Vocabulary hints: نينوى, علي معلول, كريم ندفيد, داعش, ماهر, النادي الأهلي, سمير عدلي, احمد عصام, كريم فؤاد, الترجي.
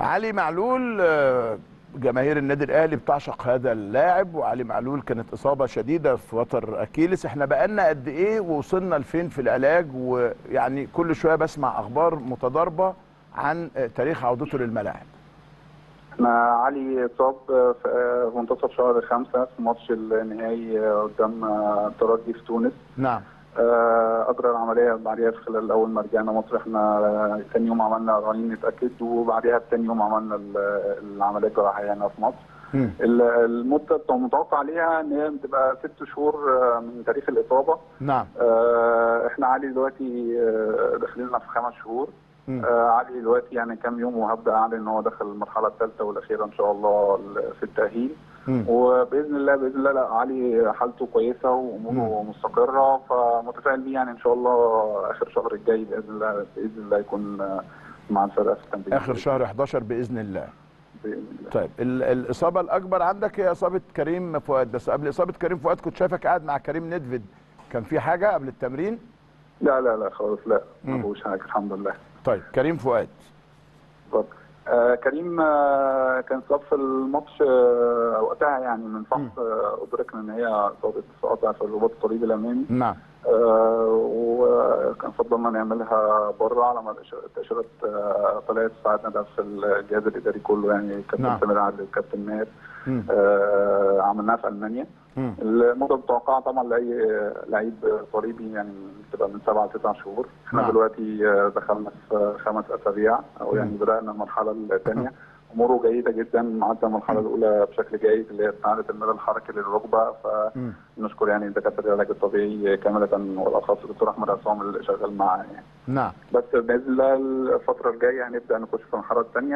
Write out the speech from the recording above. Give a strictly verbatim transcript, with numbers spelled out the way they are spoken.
علي معلول جماهير النادي الاهلي بتعشق هذا اللاعب، وعلي معلول كانت اصابه شديده في وتر اكيلس. احنا بقالنا قد ايه ووصلنا لفين في العلاج؟ ويعني كل شويه بسمع اخبار متضاربه عن تاريخ عودته للملاعب. احنا علي اتصاب في منتصف شهر خمسه في ماتش النهائي قدام الترجي في تونس. نعم. اجرى العمليه بعديها في خلال اول ما رجعنا مصر احنا ثاني يوم عملنا رنين نتاكد، وبعديها بثاني يوم عملنا العمليه الجراحيه هنا في مصر. المده المتوقع عليها ان هي بتبقى ست شهور من تاريخ الاصابه. نعم. احنا علي دلوقتي داخلين لنا في خمس شهور. آه علي دلوقتي يعني كام يوم وهبدا اعلن ان هو دخل المرحله الثالثه والاخيره ان شاء الله في التاهيل، وباذن الله باذن الله لا علي حالته كويسه واموره مستقره، فمتفائل بيه يعني ان شاء الله اخر شهر الجاي باذن الله باذن الله يكون مع الفرقه في التمرين. اخر شهر احد عشر باذن الله. باذن الله. طيب الاصابه الاكبر عندك هي اصابه كريم فؤاد، بس قبل اصابه كريم فؤاد كنت شايفك قاعد مع كريم ندفيد، كان في حاجه قبل التمرين؟ لا لا لا خالص، لا ما فيهوش حاجه الحمد لله. طيب كريم فؤاد. طب آه كريم آه كان اتصاب في الماتش آه وقتها يعني من فحص ادركنا ان هي اصابه قطع في الرباط الصليبي الامامي. نعم. آه وكان فضلنا نعملها بره على ما التاشيرات آه طلعت، ساعدنا ده في الجهاز الاداري كله يعني الكابتن نعم. سمير عدلي والكابتن ماهر. آه عملناها في المانيا. المده المتوقعه طبعا لاي لعيب صليبي يعني بتبقى من سبعه لتسع شهور. احنا دلوقتي دخلنا في خمس اسابيع او يعني بدانا المرحله الثانيه، اموره جيده جدا، معدي المرحله الاولى بشكل جيد اللي هي استعاده المدى الحركي للركبه، فنشكر يعني دكاتره العلاج الطبيعي كامله والاخص الدكتور احمد عصام اللي شغال معاه يعني. نعم. بس باذن الله الفتره الجايه هنبدا نخش في المرحله الثانيه.